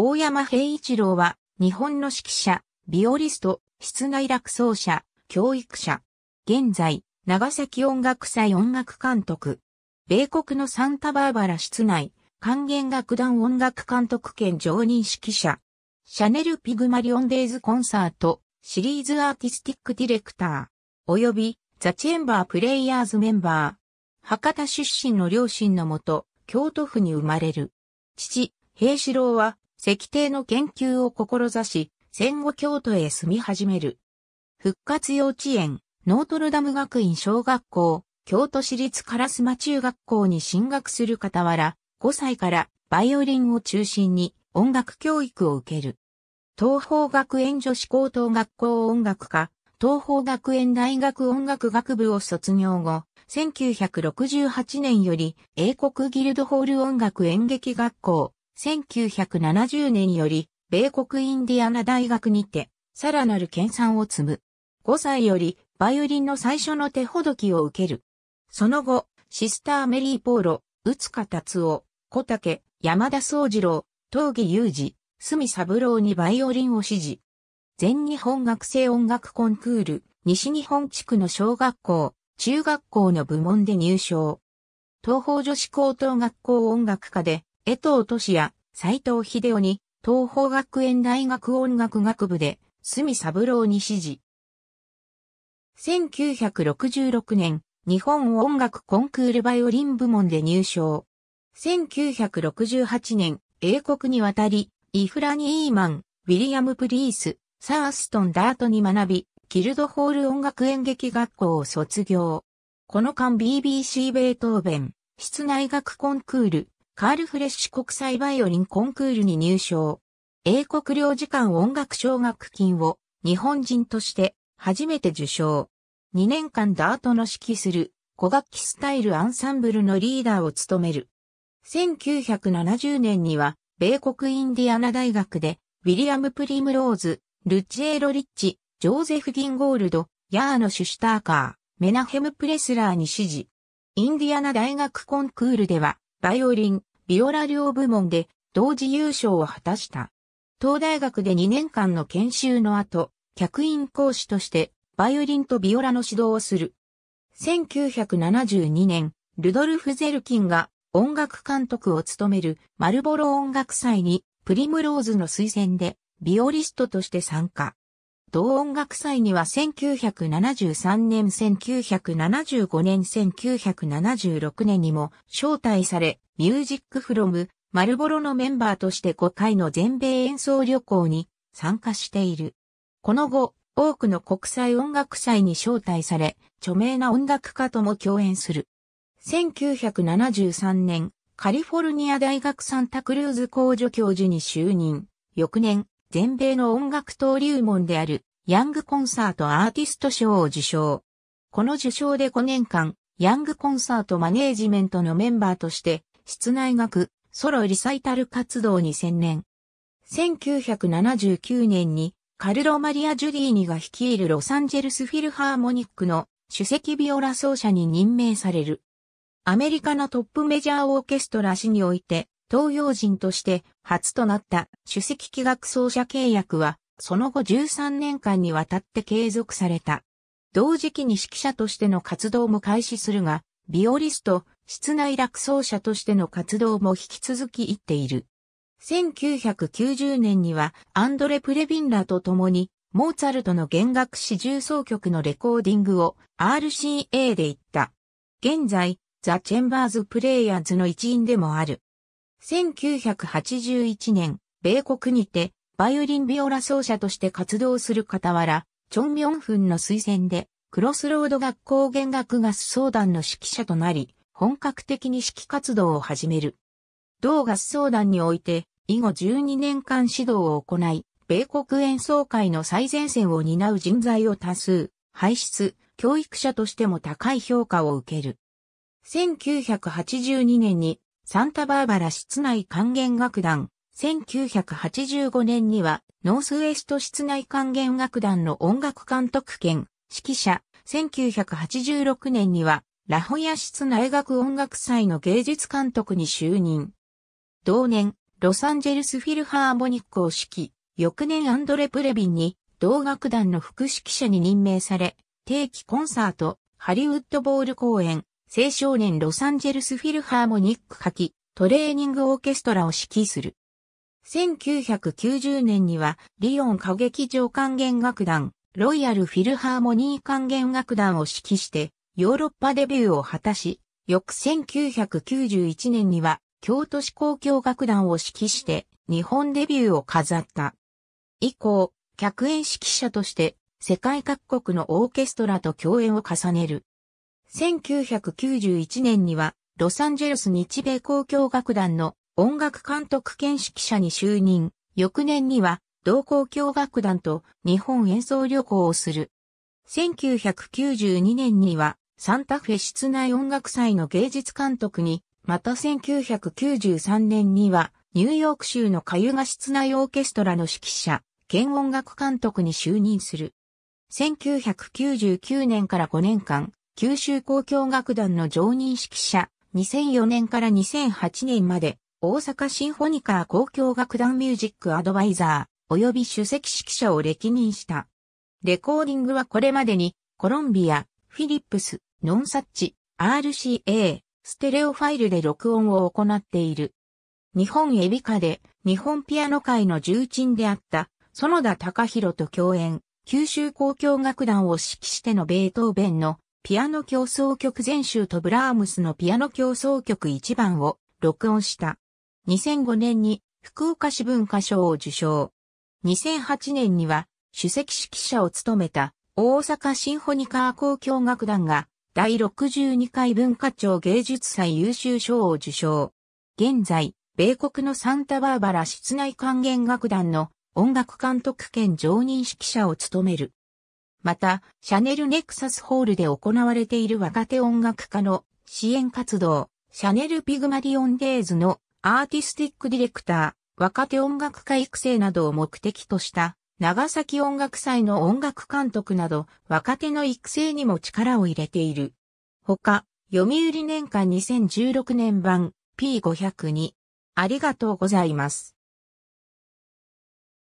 大山平一郎は、日本の指揮者、ビオリスト、室内楽奏者、教育者。現在、長崎音楽祭音楽監督。米国のサンタバーバラ室内、管弦楽団音楽監督兼常任指揮者。シャネルピグマリオンデイズコンサート、シリーズアーティスティックディレクター。及び、ザ・チェンバー・プレイヤーズメンバー。博多出身の両親のもと、京都府に生まれる。父、平四郎は、石庭の研究を志し、戦後京都へ住み始める。復活幼稚園、ノートルダム学院小学校、京都市立烏丸中学校に進学する傍ら、5歳からバイオリンを中心に音楽教育を受ける。東邦学園女子高等学校音楽科、東邦学園大学音楽学部を卒業後、1968年より英国ギルドホール音楽演劇学校、1970年より、米国インディアナ大学にて、さらなる研鑽を積む。5歳より、バイオリンの最初の手ほどきを受ける。その後、シスターメリー・ポーロ、宇塚達夫、小竹、山田宗次郎、東儀裕二、角三郎にバイオリンを師事。全日本学生音楽コンクール、西日本地区の小学校、中学校の部門で入賞。東邦女子高等学校音楽科で、江藤俊也、斎藤秀夫に、東邦学園大学音楽学部で、角三郎に師事。1966年、日本音楽コンクールバイオリン部門で入賞。1968年、英国に渡り、イフラニ・イーマン、ウィリアム・プリース、サーストン・ダートに学び、ギルドホール音楽演劇学校を卒業。この間 BBC ベートーベン、室内楽コンクール、カールフレッシュ国際バイオリンコンクールに入賞。英国領事館音楽奨学金を日本人として初めて受賞。2年間ダートの指揮する古楽器スタイルアンサンブルのリーダーを務める。1970年には米国インディアナ大学でウィリアム・プリムローズ、ルッチェーロ・リッチ、ジョーゼフ・ギンゴールド、ヤーノ・シュシュターカー、メナヘム・プレスラーに師事。インディアナ大学コンクールではバイオリン、ビオラ両部門で同時優勝を果たした。東大学で2年間の研修の後、客員講師としてバイオリンとビオラの指導をする。1972年、ルドルフ・ゼルキンが音楽監督を務めるマルボロ音楽祭にプリムローズの推薦でビオリストとして参加。同音楽祭には1973年、1975年、1976年にも招待され、ミュージックフロム、マルボロのメンバーとして5回の全米演奏旅行に参加している。この後、多くの国際音楽祭に招待され、著名な音楽家とも共演する。1973年、カリフォルニア大学サンタクルーズ校助教授に就任。翌年、全米の音楽登竜門である、ヤングコンサートアーティスト賞を受賞。この受賞で5年間、ヤングコンサートマネージメントのメンバーとして、室内楽、ソロリサイタル活動に専念。1979年にカルロ・マリア・ジュリーニが率いるロサンゼルスフィルハーモニックの首席ビオラ奏者に任命される。アメリカのトップメジャーオーケストラ史において東洋人として初となった首席器楽奏者契約はその後13年間にわたって継続された。同時期に指揮者としての活動も開始するが、ビオリスト、室内楽奏者としての活動も引き続き行っている。1990年にはアンドレ・プレヴィンらと共にモーツァルトの弦楽四重奏曲のレコーディングを RCA で行った。現在、ザ・チェンバーズ・プレイヤーズの一員でもある。1981年、米国にてバイオリン・ビオラ奏者として活動する傍ら、チョン・ミョンフンの推薦でクロスロード学校弦楽合奏団の指揮者となり、本格的に指揮活動を始める。同合奏団において、以後12年間指導を行い、米国演奏会の最前線を担う人材を多数、輩出、教育者としても高い評価を受ける。1982年に、サンタバーバラ室内管弦楽団、1985年には、ノースウェスト室内管弦楽団の音楽監督兼、指揮者、1986年には、ラホヤ室内楽音楽祭の芸術監督に就任。同年、ロサンゼルスフィルハーモニックを指揮、翌年アンドレ・プレビンに同楽団の副指揮者に任命され、定期コンサート、ハリウッドボール公演、青少年ロサンゼルスフィルハーモニック夏季トレーニングオーケストラを指揮する。1990年にはリオン歌劇場管弦楽団、ロイヤルフィルハーモニー管弦楽団を指揮して、ヨーロッパデビューを果たし、翌1991年には、京都市交響楽団を指揮して、日本デビューを飾った。以降、客演指揮者として、世界各国のオーケストラと共演を重ねる。1991年には、ロサンゼルス日米交響楽団の音楽監督兼指揮者に就任。翌年には、同交響楽団と日本演奏旅行をする。1992年には、サンタフェ室内音楽祭の芸術監督に、また1993年にはニューヨーク州のカユガ室内オーケストラの指揮者兼音楽監督に就任する。1999年から5年間、九州交響楽団の常任指揮者、2004年から2008年まで、大阪シンフォニカ交響楽団ミュージックアドバイザー、及び首席指揮者を歴任した。レコーディングはこれまでに、コロンビア、フィリップス、ノンサッチ、RCA、ステレオファイルで録音を行っている。日本エビカで日本ピアノ界の重鎮であった園田隆弘と共演、九州交響楽団を指揮してのベートーベンのピアノ協奏曲全集とブラームスのピアノ協奏曲1番を録音した。2005年に福岡市文化賞を受賞。2008年には首席指揮者を務めた大阪シンフォニカ交響楽団が第62回文化庁芸術祭優秀賞を受賞。現在、米国のサンタバーバラ室内管弦楽団の音楽監督兼常任指揮者を務める。また、シャネルネクサスホールで行われている若手音楽家の支援活動、シャネルピグマリオンデイズのアーティスティックディレクター、若手音楽家育成などを目的とした、長崎音楽祭の音楽監督など若手の育成にも力を入れている。他、読売年間2016年版 P502。ありがとうございます。